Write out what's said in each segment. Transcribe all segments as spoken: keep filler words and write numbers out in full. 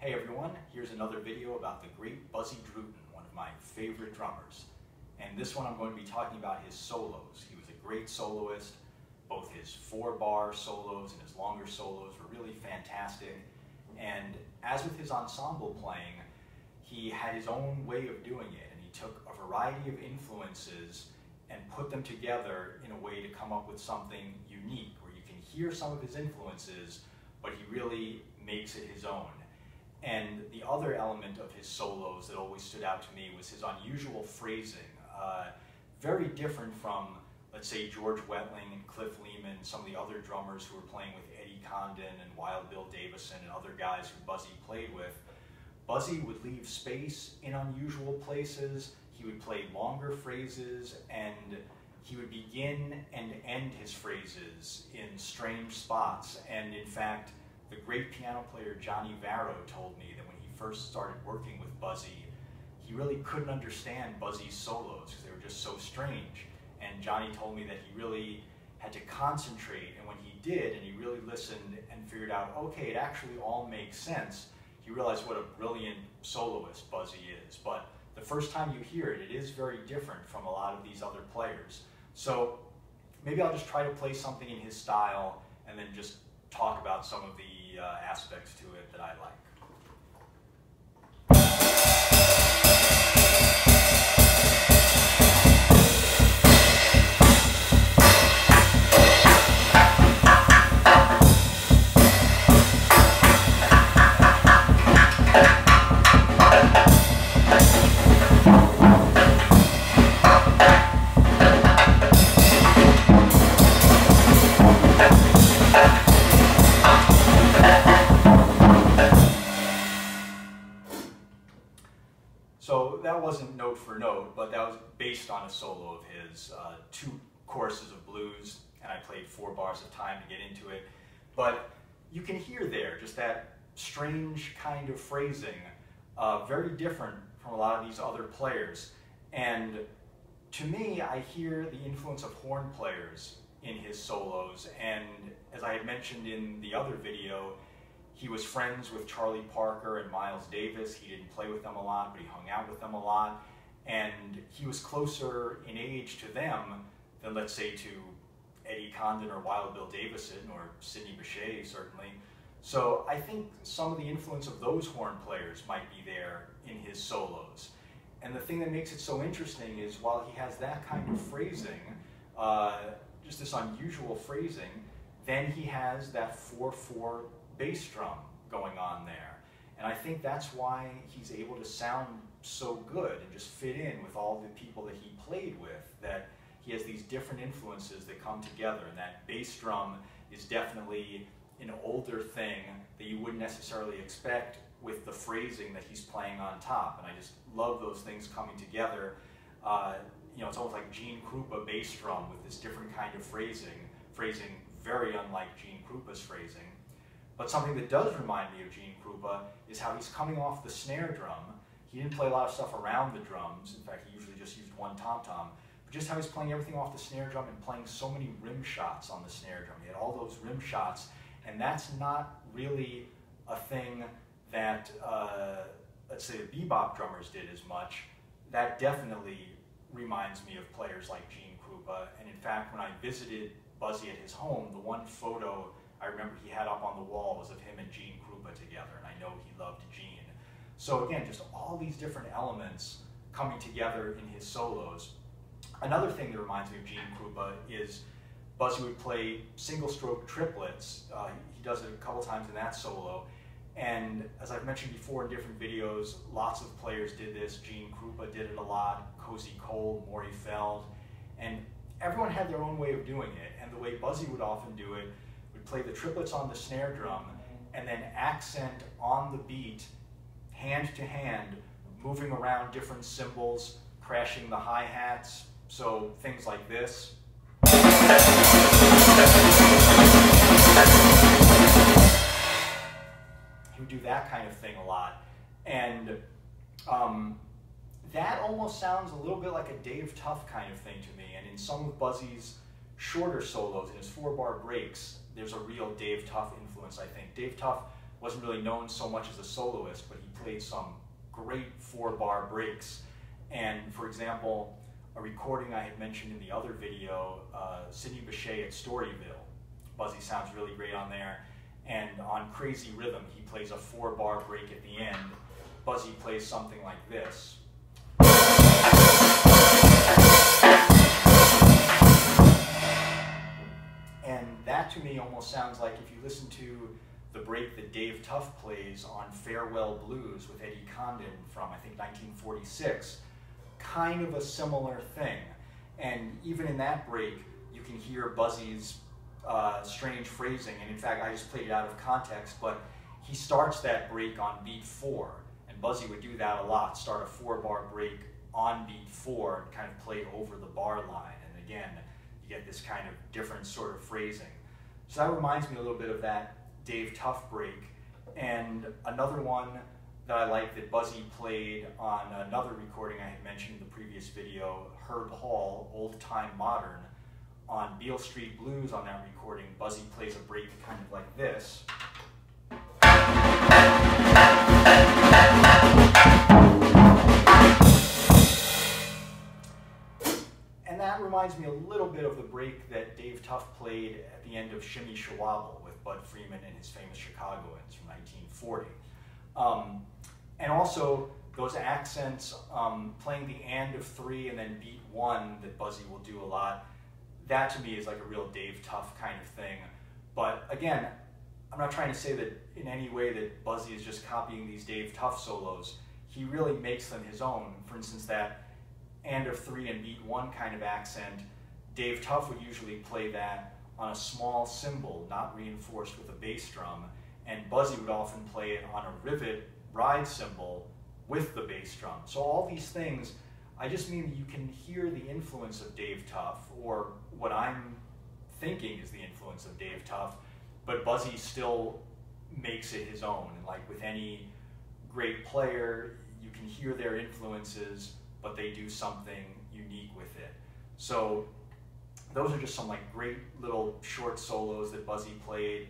Hey everyone, here's another video about the great Buzzy Drootin, one of my favorite drummers. And this one I'm going to be talking about his solos. He was a great soloist. Both his four-bar solos and his longer solos were really fantastic. And as with his ensemble playing, he had his own way of doing it, and he took a variety of influences and put them together in a way to come up with something unique, where you can hear some of his influences, but he really makes it his own. And the other element of his solos that always stood out to me was his unusual phrasing. Uh, very different from, let's say, George Wettling and Cliff Leeman, some of the other drummers who were playing with Eddie Condon and Wild Bill Davison and other guys who Buzzy played with. Buzzy would leave space in unusual places, he would play longer phrases, and he would begin and end his phrases in strange spots. And in fact, the great piano player Johnny Varro told me that when he first started working with Buzzy, he really couldn't understand Buzzy's solos because they were just so strange. And Johnny told me that he really had to concentrate, and when he did, and he really listened and figured out, okay, it actually all makes sense, he realized what a brilliant soloist Buzzy is. But the first time you hear it, it is very different from a lot of these other players. So maybe I'll just try to play something in his style and then just talk about some of the uh, aspects to it that I like. For note, but that was based on a solo of his, uh, two choruses of blues, and I played four bars of time to get into it. But you can hear there just that strange kind of phrasing, uh, very different from a lot of these other players. And to me, I hear the influence of horn players in his solos. And as I had mentioned in the other video, he was friends with Charlie Parker and Miles Davis. He didn't play with them a lot, but he hung out with them a lot. And he was closer in age to them than, let's say, to Eddie Condon or Wild Bill Davison or Sidney Bechet, certainly. So I think some of the influence of those horn players might be there in his solos. And the thing that makes it so interesting is while he has that kind of phrasing, uh, just this unusual phrasing, then he has that four four bass drum going on there. And I think that's why he's able to sound so good and just fit in with all the people that he played with, that he has these different influences that come together. And that bass drum is definitely an older thing that you wouldn't necessarily expect with the phrasing that he's playing on top. And I just love those things coming together. Uh, you know, it's almost like Gene Krupa bass drum with this different kind of phrasing, phrasing very unlike Gene Krupa's phrasing. But something that does remind me of Gene Krupa is how he's coming off the snare drum. He didn't play a lot of stuff around the drums. In fact, he usually just used one tom-tom. But just how he's playing everything off the snare drum and playing so many rim shots on the snare drum. He had all those rim shots, and that's not really a thing that, uh, let's say, the bebop drummers did as much. That definitely reminds me of players like Gene Krupa. And in fact, when I visited Buzzy at his home, the one photo I remember he had up on the wall was of him and Gene Krupa together, and I know he loved Gene. So again, just all these different elements coming together in his solos. Another thing that reminds me of Gene Krupa is Buzzy would play single-stroke triplets. Uh, he does it a couple times in that solo. And as I've mentioned before in different videos, lots of players did this. Gene Krupa did it a lot, Cozy Cole, Maury Feld, and everyone had their own way of doing it. And the way Buzzy would often do it, would play the triplets on the snare drum and then accent on the beat, hand to hand, moving around different cymbals, crashing the hi-hats, so things like this. He would do that kind of thing a lot. And um, that almost sounds a little bit like a Dave Tough kind of thing to me. And in some of Buzzy's shorter solos, in his four-bar breaks, there's a real Dave Tough influence, I think. Dave Tough wasn't really known so much as a soloist, but he played some great four-bar breaks. And for example, a recording I had mentioned in the other video, uh, Sidney Bechet at Storyville. Buzzy sounds really great on there. And on Crazy Rhythm, he plays a four-bar break at the end. Buzzy plays something like this. And that to me almost sounds like if you listen to the break that Dave Tough plays on Farewell Blues with Eddie Condon from, I think, nineteen forty-six, kind of a similar thing. And even in that break, you can hear Buzzy's uh, strange phrasing. And in fact, I just played it out of context, but he starts that break on beat four. And Buzzy would do that a lot, start a four-bar break on beat four and kind of play over the bar line. And again, you get this kind of different sort of phrasing. So that reminds me a little bit of that Dave Tough break. And another one that I like that Buzzy played on another recording I had mentioned in the previous video, Herb Hall, Old Time Modern. On Beale Street Blues on that recording, Buzzy plays a break kind of like this. And that reminds me a little bit of the break that Dave Tough played at the end of Shimmy Shawabble with Bud Freeman and his famous Chicagoans from nineteen forty. Um, and also those accents, um, playing the and of three and then beat one that Buzzy will do a lot, that to me is like a real Dave Tough kind of thing. But again, I'm not trying to say that in any way that Buzzy is just copying these Dave Tough solos. He really makes them his own. For instance, that and of three and beat one kind of accent, Dave Tough would usually play that on a small cymbal, not reinforced with a bass drum, and Buzzy would often play it on a rivet ride cymbal with the bass drum. So all these things, I just mean you can hear the influence of Dave Tough, or what I'm thinking is the influence of Dave Tough, but Buzzy still makes it his own. And like with any great player, you can hear their influences, but they do something unique with it. So those are just some like great little short solos that Buzzy played.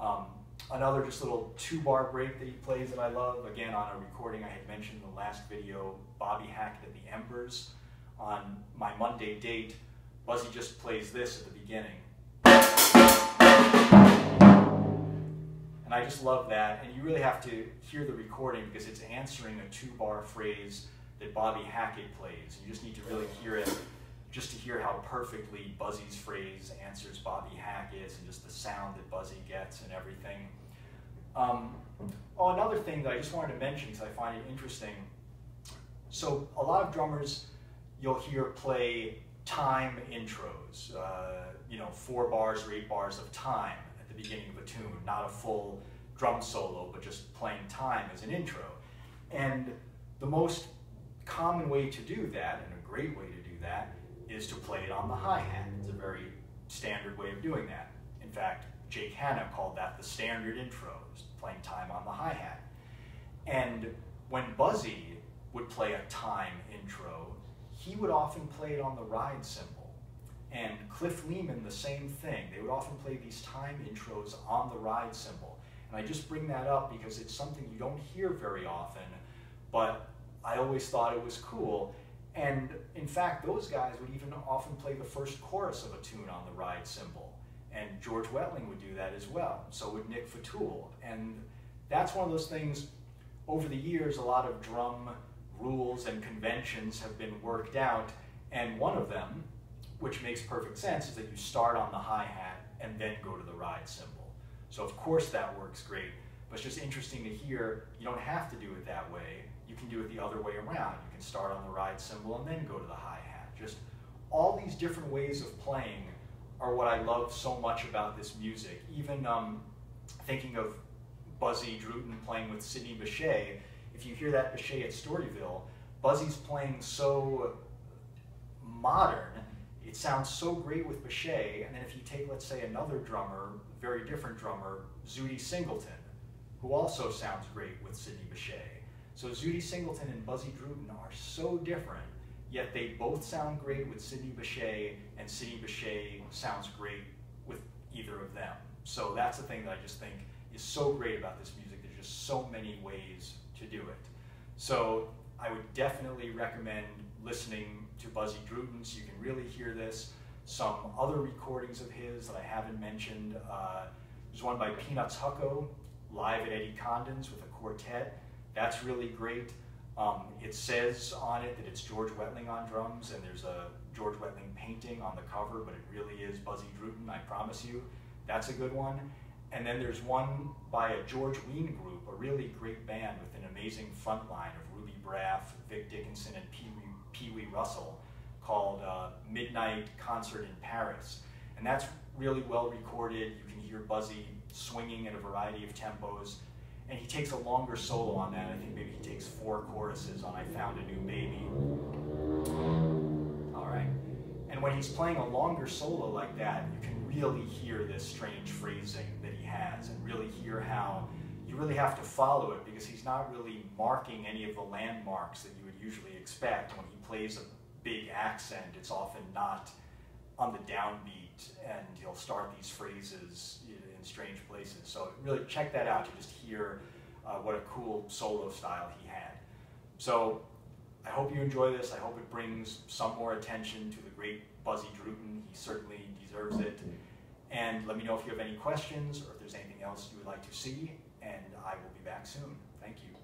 Um, another just little two-bar break that he plays that I love, again on a recording I had mentioned in the last video, Bobby Hackett and the Embers. On My Monday Date, Buzzy just plays this at the beginning. And I just love that, and you really have to hear the recording because it's answering a two-bar phrase that Bobby Hackett plays. You just need to really hear it just to hear how perfectly Buzzy's phrase answers Bobby Hackett's and just the sound that Buzzy gets and everything. Um, oh, another thing that I just wanted to mention because I find it interesting. So a lot of drummers you'll hear play time intros, uh, you know, four bars or eight bars of time at the beginning of a tune, not a full drum solo, but just playing time as an intro. And the most common way to do that, and a great way to do that, is to play it on the hi-hat. It's a very standard way of doing that. In fact, Jake Hanna called that the standard intro, playing time on the hi-hat. And when Buzzy would play a time intro, he would often play it on the ride cymbal. And Cliff Leeman, the same thing. They would often play these time intros on the ride cymbal. And I just bring that up because it's something you don't hear very often, but I always thought it was cool. And in fact, those guys would even often play the first chorus of a tune on the ride cymbal. And George Wettling would do that as well. So would Nick Fatoul. And that's one of those things, over the years, a lot of drum rules and conventions have been worked out. And one of them, which makes perfect sense, is that you start on the hi-hat and then go to the ride cymbal. So of course that works great, but it's just interesting to hear you don't have to do it that way. You can do it the other way around. You can start on the ride cymbal and then go to the hi-hat. Just all these different ways of playing are what I love so much about this music. Even um, thinking of Buzzy Drootin playing with Sidney Bechet, if you hear that Bechet at Storyville, Buzzy's playing so modern, it sounds so great with Bechet, and then if you take, let's say, another drummer, very different drummer, Zutty Singleton, who also sounds great with Sidney Bechet. So Zutty Singleton and Buzzy Drootin are so different, yet they both sound great with Sidney Bechet, and Sidney Bechet sounds great with either of them. So that's the thing that I just think is so great about this music. just so many ways to do it. So I would definitely recommend listening to Buzzy Drootin so you can really hear this. Some other recordings of his that I haven't mentioned, uh, there's one by Peanuts Hucko, live at Eddie Condon's with a quartet. That's really great. Um, it says on it that it's George Wettling on drums, and there's a George Wettling painting on the cover, but it really is Buzzy Drootin, I promise you. That's a good one. And then there's one by a George Wien group, a really great band with an amazing front line of Ruby Braff, Vic Dickinson, and Pee Wee, Pee Wee Russell, called uh, Midnight Concert in Paris. And that's really well recorded. You can hear Buzzy swinging at a variety of tempos. And he takes a longer solo on that. I think maybe he takes four choruses on I Found a New Baby. All right. And when he's playing a longer solo like that, you can really hear this strange phrasing that he has and really hear how you really have to follow it, because he's not really marking any of the landmarks that you would usually expect. When he plays a big accent, it's often not on the downbeat, and he'll start these phrases in strange places. So really check that out to just hear uh, what a cool solo style he had. So I hope you enjoy this. I hope it brings some more attention to the great Buzzy Drootin. He certainly deserves it. And let me know if you have any questions or if there's anything else you would like to see, and I will be back soon. Thank you.